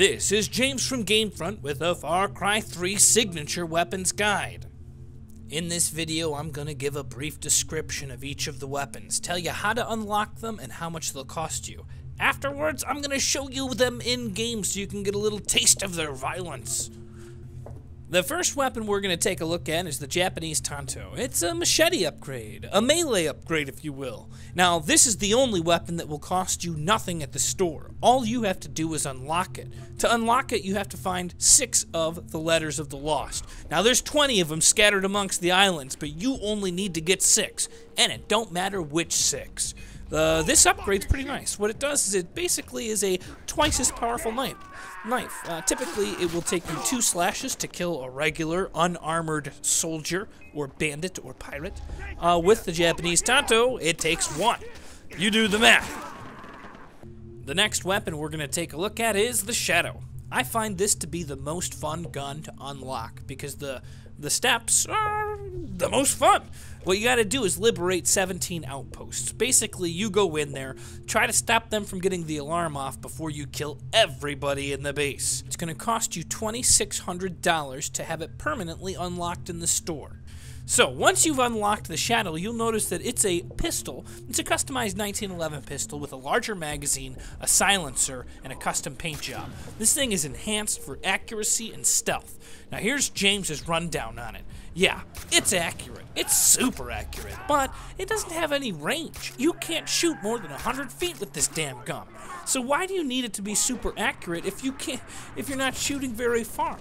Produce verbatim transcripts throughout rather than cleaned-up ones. This is James from GameFront with a Far Cry three Signature Weapons Guide. In this video, I'm going to give a brief description of each of the weapons, tell you how to unlock them and how much they'll cost you. Afterwards, I'm going to show you them in-game so you can get a little taste of their violence. The first weapon we're going to take a look at is the Japanese Tanto. It's a machete upgrade, a melee upgrade if you will. Now this is the only weapon that will cost you nothing at the store. All you have to do is unlock it. To unlock it you have to find six of the letters of the lost. Now there's twenty of them scattered amongst the islands, but you only need to get six. And it don't matter which six. Uh, this upgrade's pretty nice. What it does is it basically is a twice as powerful knife. Knife. Uh, typically, it will take you two slashes to kill a regular, unarmored soldier, or bandit, or pirate. Uh, with the Japanese Tanto, it takes one. You do the math. The next weapon we're going to take a look at is the Shadow. I find this to be the most fun gun to unlock, because the the steps are the most fun. What you gotta do is liberate seventeen outposts. Basically, you go in there, try to stop them from getting the alarm off before you kill everybody in the base. It's gonna cost you twenty-six hundred dollars to have it permanently unlocked in the store. So, once you've unlocked the Shadow, you'll notice that it's a pistol. It's a customized nineteen eleven pistol with a larger magazine, a silencer, and a custom paint job. This thing is enhanced for accuracy and stealth. Now, here's James's rundown on it. Yeah, it's accurate. It's super accurate, but it doesn't have any range. You can't shoot more than one hundred feet with this damn gun. So why do you need it to be super accurate if you can't, if you're not shooting very far?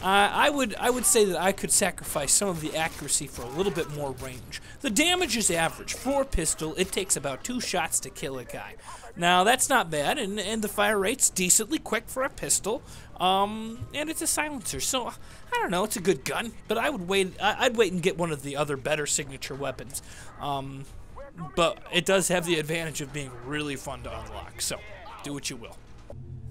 Uh, I would I would say that I could sacrifice some of the accuracy for a little bit more range. The damage is average. For a pistol, it takes about two shots to kill a guy. Now, that's not bad, and, and the fire rate's decently quick for a pistol, um, and it's a silencer, so, I don't know, it's a good gun, but I would wait, I, I'd wait and get one of the other better signature weapons, um, but it does have the advantage of being really fun to unlock, so, do what you will.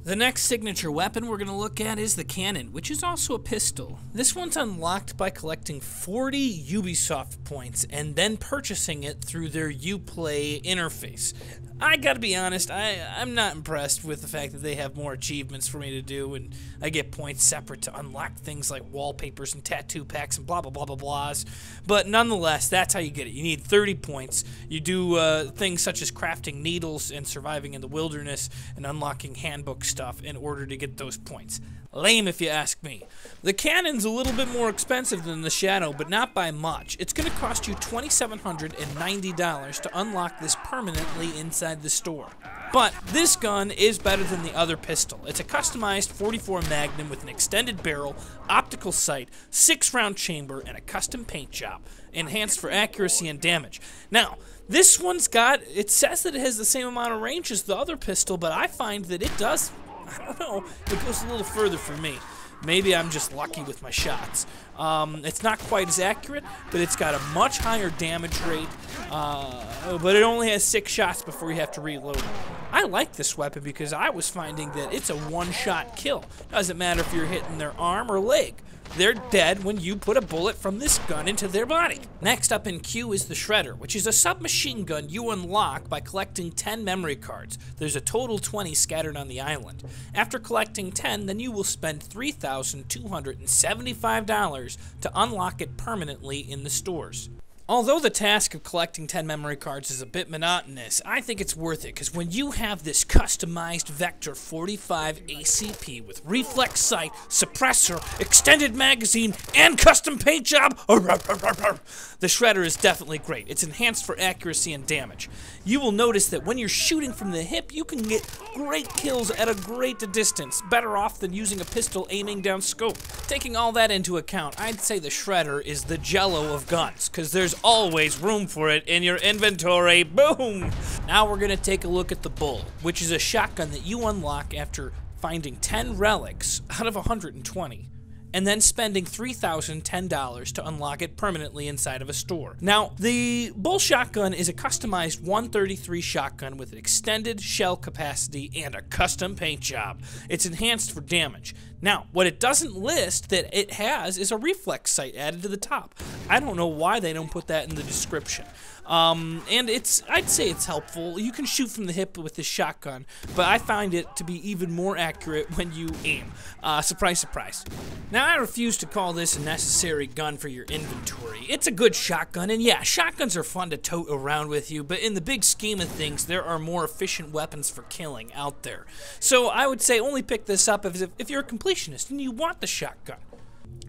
The next signature weapon we're going to look at is the Cannon, which is also a pistol. This one's unlocked by collecting forty Ubisoft points and then purchasing it through their Uplay interface. I gotta be honest, I, I'm not impressed with the fact that they have more achievements for me to do, and I get points separate to unlock things like wallpapers and tattoo packs and blah blah blah blah blahs. But nonetheless, that's how you get it. You need thirty points. You do uh, things such as crafting needles and surviving in the wilderness and unlocking handbook stuff in order to get those points. Lame if you ask me. The Cannon's a little bit more expensive than the Shadow, but not by much. It's going to cost you two thousand seven hundred ninety dollars to unlock this permanently inside the store. But this gun is better than the other pistol. It's a customized forty-four Magnum with an extended barrel, optical sight, six round chamber, and a custom paint job, enhanced for accuracy and damage. Now, this one's got, it says that it has the same amount of range as the other pistol, but I find that it does, I don't know, it goes a little further for me. Maybe I'm just lucky with my shots. Um, it's not quite as accurate, but it's got a much higher damage rate, uh, but it only has six shots before you have to reload it. I like this weapon because I was finding that it's a one-shot kill. Doesn't matter if you're hitting their arm or leg. They're dead when you put a bullet from this gun into their body. Next up in queue is the Shredder, which is a submachine gun you unlock by collecting ten memory cards. There's a total twenty scattered on the island. After collecting ten, then you will spend three thousand two hundred seventy-five dollars to unlock it permanently in the stores. Although the task of collecting ten memory cards is a bit monotonous, I think it's worth it because when you have this customized Vector forty-five A C P with reflex sight, suppressor, extended magazine, and custom paint job, the Shredder is definitely great. It's enhanced for accuracy and damage. You will notice that when you're shooting from the hip, you can get great kills at a great distance, better off than using a pistol aiming down scope. Taking all that into account, I'd say the Shredder is the Jell-O of guns because there's always room for it in your inventory. Boom! Now we're gonna take a look at the Bull, which is a shotgun that you unlock after finding ten relics out of one hundred twenty and then spending three thousand ten dollars to unlock it permanently inside of a store. Now, the Bull shotgun is a customized one thirty-three shotgun with an extended shell capacity and a custom paint job. It's enhanced for damage. Now, what it doesn't list that it has is a reflex sight added to the top. I don't know why they don't put that in the description. Um, and it's, I'd say it's helpful. You can shoot from the hip with this shotgun, but I find it to be even more accurate when you aim. Uh, surprise, surprise. Now, I refuse to call this a necessary gun for your inventory. It's a good shotgun, and yeah, shotguns are fun to tote around with you, but in the big scheme of things, there are more efficient weapons for killing out there. So I would say only pick this up if, if you're a completionist and you want the shotgun.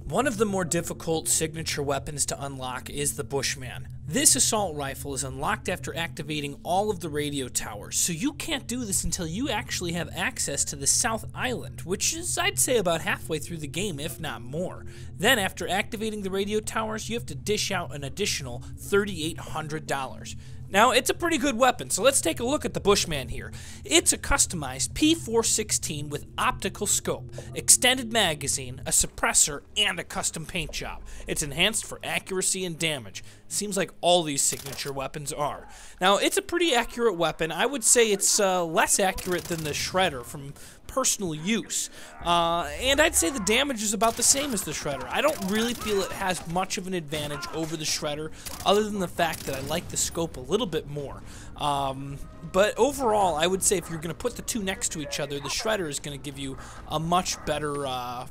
One of the more difficult signature weapons to unlock is the Bushman. This assault rifle is unlocked after activating all of the radio towers, so you can't do this until you actually have access to the South Island, which is, I'd say, about halfway through the game, if not more. Then, after activating the radio towers, you have to dish out an additional three thousand eight hundred dollars. Now, it's a pretty good weapon, so let's take a look at the Bushman here. It's a customized P four sixteen with optical scope, extended magazine, a suppressor, and a custom paint job. It's enhanced for accuracy and damage. Seems like all these signature weapons are. Now, it's a pretty accurate weapon. I would say it's uh, less accurate than the Shredder from personal use. Uh, and I'd say the damage is about the same as the Shredder. I don't really feel it has much of an advantage over the Shredder, other than the fact that I like the scope a little bit more. Um, but overall, I would say if you're going to put the two next to each other, the Shredder is going to give you a much better uh,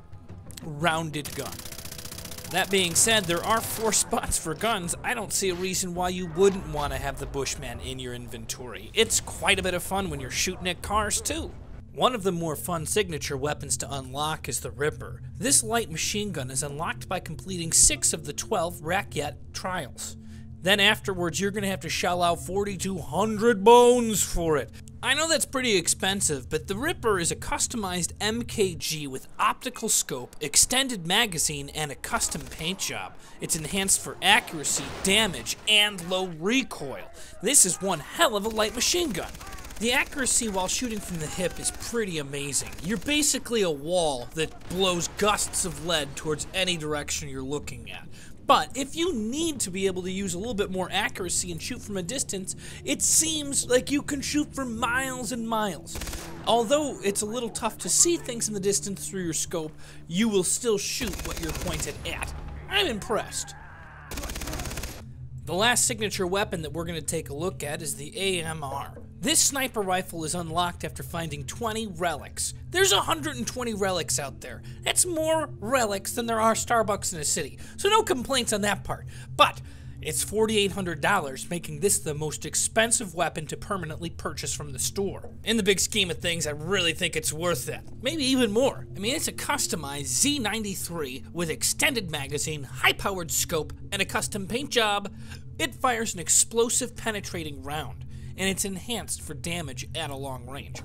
rounded gun. That being said, there are four spots for guns. I don't see a reason why you wouldn't want to have the Bushman in your inventory. It's quite a bit of fun when you're shooting at cars, too. One of the more fun signature weapons to unlock is the Ripper. This light machine gun is unlocked by completing six of the twelve Rakyat trials. Then afterwards, you're going to have to shell out four thousand two hundred bones for it. I know that's pretty expensive, but the Ripper is a customized M K G with optical scope, extended magazine, and a custom paint job. It's enhanced for accuracy, damage, and low recoil. This is one hell of a light machine gun. The accuracy while shooting from the hip is pretty amazing. You're basically a wall that blows gusts of lead towards any direction you're looking at. But if you need to be able to use a little bit more accuracy and shoot from a distance, it seems like you can shoot for miles and miles. Although it's a little tough to see things in the distance through your scope, you will still shoot what you're pointed at. I'm impressed. The last signature weapon that we're going to take a look at is the A M R. This sniper rifle is unlocked after finding twenty relics. There's one hundred twenty relics out there. That's more relics than there are Starbucks in a city, so no complaints on that part. But it's four thousand eight hundred dollars, making this the most expensive weapon to permanently purchase from the store. In the big scheme of things, I really think it's worth that. Maybe even more. I mean, it's a customized Z ninety-three with extended magazine, high-powered scope, and a custom paint job. It fires an explosive penetrating round, and it's enhanced for damage at a long range.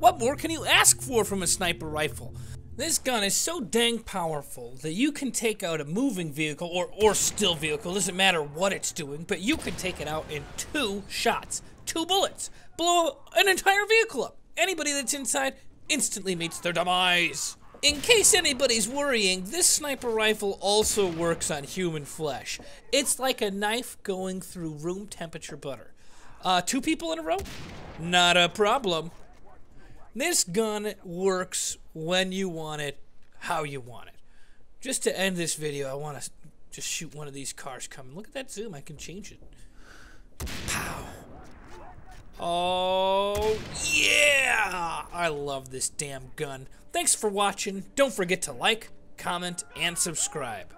What more can you ask for from a sniper rifle? This gun is so dang powerful that you can take out a moving vehicle or, or still vehicle, doesn't matter what it's doing, but you can take it out in two shots, two bullets, blow an entire vehicle up. Anybody that's inside instantly meets their demise. In case anybody's worrying, this sniper rifle also works on human flesh. It's like a knife going through room temperature butter. Uh, two people in a row? Not a problem. This gun works when you want it, how you want it. Just to end this video, I want to just shoot one of these cars coming. Look at that zoom, I can change it. Pow. Oh, yeah! I love this damn gun. Thanks for watching. Don't forget to like, comment, and subscribe.